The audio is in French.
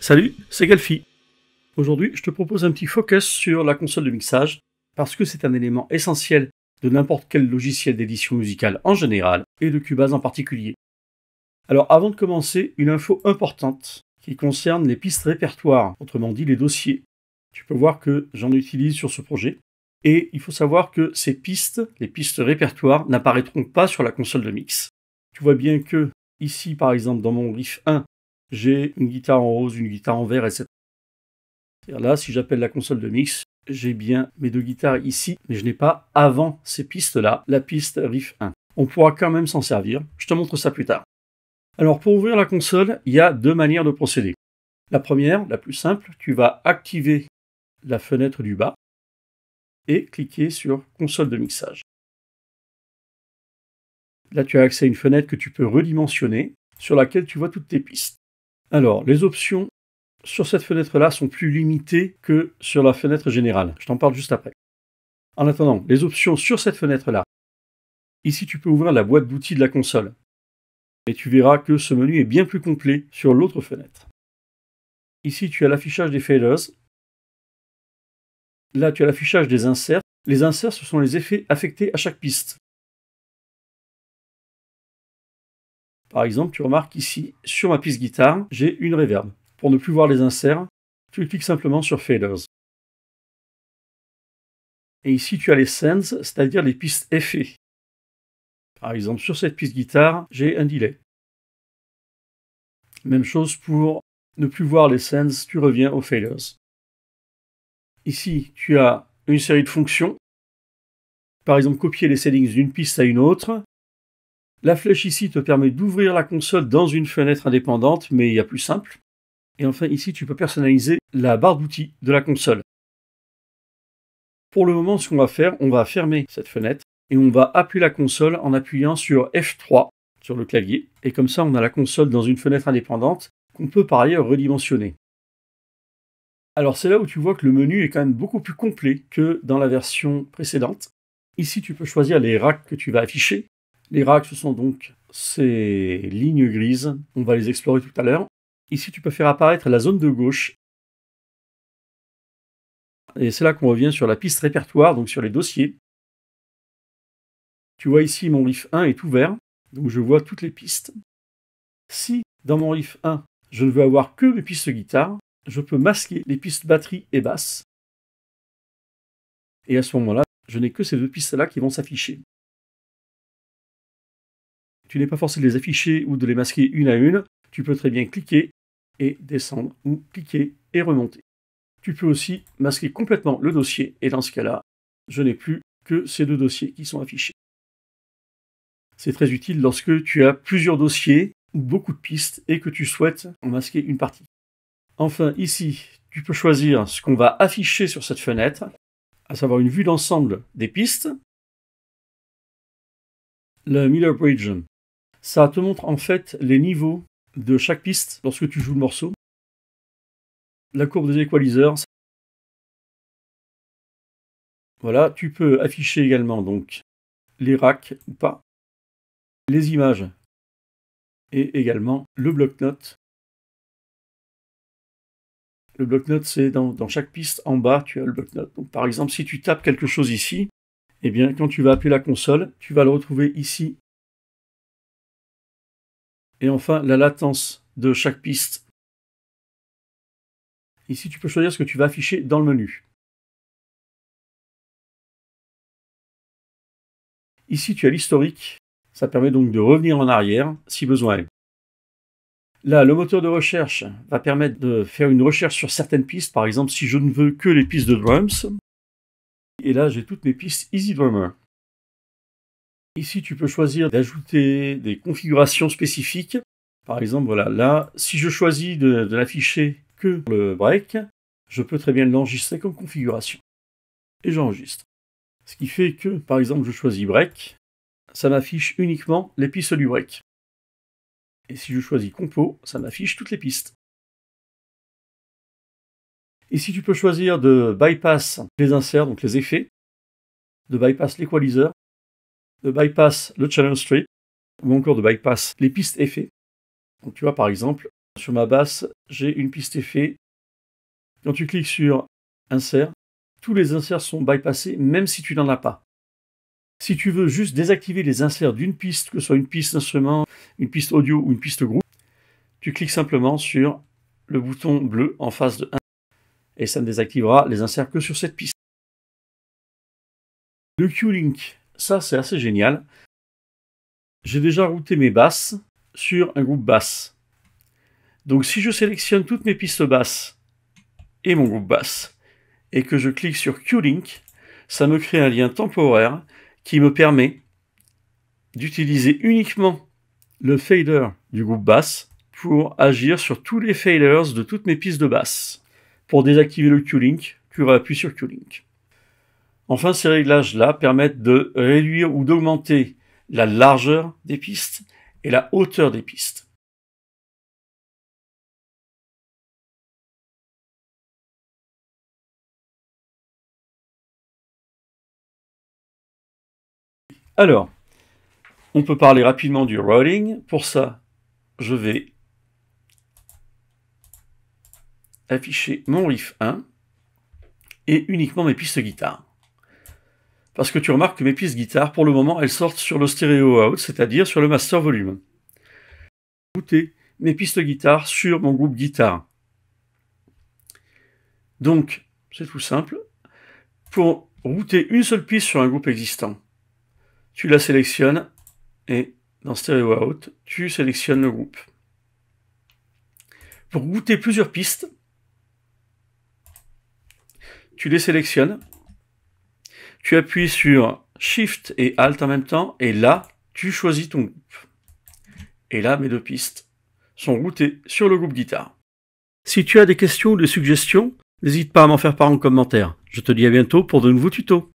Salut, c'est Galfi. Aujourd'hui, je te propose un petit focus sur la console de mixage, parce que c'est un élément essentiel de n'importe quel logiciel d'édition musicale en général, et de Cubase en particulier. Alors avant de commencer, une info importante qui concerne les pistes répertoires, autrement dit les dossiers. Tu peux voir que j'en utilise sur ce projet, et il faut savoir que ces pistes, les pistes répertoires, n'apparaîtront pas sur la console de mix. Tu vois bien que, ici par exemple dans mon Riff 1, j'ai une guitare en rose, une guitare en vert, etc. Là, si j'appelle la console de mix, j'ai bien mes deux guitares ici, mais je n'ai pas avant ces pistes-là, la piste Riff 1. On pourra quand même s'en servir, je te montre ça plus tard. Alors pour ouvrir la console, il y a deux manières de procéder. La première, la plus simple, tu vas activer la fenêtre du bas et cliquer sur console de mixage. Là, tu as accès à une fenêtre que tu peux redimensionner, sur laquelle tu vois toutes tes pistes. Alors, les options sur cette fenêtre-là sont plus limitées que sur la fenêtre générale. Je t'en parle juste après. En attendant, les options sur cette fenêtre-là, ici tu peux ouvrir la boîte d'outils de la console. Et tu verras que ce menu est bien plus complet sur l'autre fenêtre. Ici, tu as l'affichage des faders. Là, tu as l'affichage des inserts. Les inserts, ce sont les effets affectés à chaque piste. Par exemple, tu remarques ici, sur ma piste guitare, j'ai une reverb. Pour ne plus voir les inserts, tu cliques simplement sur Faders. Et ici, tu as les sends, c'est-à-dire les pistes effets. Par exemple, sur cette piste guitare, j'ai un delay. Même chose pour ne plus voir les sends, tu reviens aux Faders. Ici, tu as une série de fonctions. Par exemple, copier les settings d'une piste à une autre. La flèche ici te permet d'ouvrir la console dans une fenêtre indépendante, mais il y a plus simple. Et enfin ici, tu peux personnaliser la barre d'outils de la console. Pour le moment, ce qu'on va faire, on va fermer cette fenêtre et on va appuyer la console en appuyant sur F3 sur le clavier. Et comme ça, on a la console dans une fenêtre indépendante qu'on peut par ailleurs redimensionner. Alors c'est là où tu vois que le menu est quand même beaucoup plus complet que dans la version précédente. Ici, tu peux choisir les racks que tu vas afficher. Les racks, ce sont donc ces lignes grises, on va les explorer tout à l'heure. Ici, tu peux faire apparaître la zone de gauche. Et c'est là qu'on revient sur la piste répertoire, donc sur les dossiers. Tu vois ici, mon Riff 1 est ouvert, donc je vois toutes les pistes. Si, dans mon Riff 1, je ne veux avoir que mes pistes guitare, je peux masquer les pistes batterie et basse. Et à ce moment-là, je n'ai que ces deux pistes-là qui vont s'afficher. Tu n'es pas forcé de les afficher ou de les masquer une à une, tu peux très bien cliquer et descendre ou cliquer et remonter. Tu peux aussi masquer complètement le dossier et dans ce cas-là, je n'ai plus que ces deux dossiers qui sont affichés. C'est très utile lorsque tu as plusieurs dossiers ou beaucoup de pistes et que tu souhaites en masquer une partie. Enfin ici, tu peux choisir ce qu'on va afficher sur cette fenêtre, à savoir une vue d'ensemble des pistes, le Miller Bridge. Ça te montre en fait les niveaux de chaque piste lorsque tu joues le morceau. La courbe des équaliseurs. Voilà, tu peux afficher également donc les racks ou pas, les images et également le bloc-notes. Le bloc-notes, c'est dans chaque piste en bas, tu as le bloc-notes. Donc par exemple, si tu tapes quelque chose ici, eh bien quand tu vas appeler la console, tu vas le retrouver ici. Et enfin, la latence de chaque piste. Ici, tu peux choisir ce que tu vas afficher dans le menu. Ici, tu as l'historique. Ça permet donc de revenir en arrière, si besoin est. Là, le moteur de recherche va permettre de faire une recherche sur certaines pistes. Par exemple, si je ne veux que les pistes de drums. Et là, j'ai toutes mes pistes Easy Drummer. Ici, tu peux choisir d'ajouter des configurations spécifiques. Par exemple, voilà, là, si je choisis de n'afficher que le break, je peux très bien l'enregistrer comme configuration. Et j'enregistre. Ce qui fait que, par exemple, je choisis break, ça m'affiche uniquement les pistes du break. Et si je choisis compo, ça m'affiche toutes les pistes. Ici, tu peux choisir de bypass les inserts, donc les effets. de bypass l'équaliseur, de bypass le channel strip, ou encore de bypass les pistes effets. Donc tu vois par exemple, sur ma basse, j'ai une piste effet. Quand tu cliques sur insert, tous les inserts sont bypassés, même si tu n'en as pas. Si tu veux juste désactiver les inserts d'une piste, que ce soit une piste instrument, une piste audio ou une piste groupe, tu cliques simplement sur le bouton bleu en face de 1 et ça ne désactivera les inserts que sur cette piste. Le Q-Link, ça c'est assez génial. J'ai déjà routé mes basses sur un groupe basse. Donc si je sélectionne toutes mes pistes basses et mon groupe basse et que je clique sur Q-Link, ça me crée un lien temporaire qui me permet d'utiliser uniquement le fader du groupe basse pour agir sur tous les faders de toutes mes pistes de basse. Pour désactiver le Q-Link, tu réappuies sur Q-Link. Enfin, ces réglages-là permettent de réduire ou d'augmenter la largeur des pistes et la hauteur des pistes. Alors, on peut parler rapidement du routing. Pour ça, je vais afficher mon Riff 1 et uniquement mes pistes guitare. Parce que tu remarques que mes pistes guitare, pour le moment, elles sortent sur le stéréo out, c'est-à-dire sur le master volume. Je vais router mes pistes guitare sur mon groupe guitare. Donc, c'est tout simple. Pour router une seule piste sur un groupe existant, tu la sélectionnes et dans Stereo Out, tu sélectionnes le groupe. Pour router plusieurs pistes, tu les sélectionnes, tu appuies sur Shift et Alt en même temps, et là, tu choisis ton groupe. Et là, mes deux pistes sont routées sur le groupe guitare. Si tu as des questions ou des suggestions, n'hésite pas à m'en faire part en commentaire. Je te dis à bientôt pour de nouveaux tutos.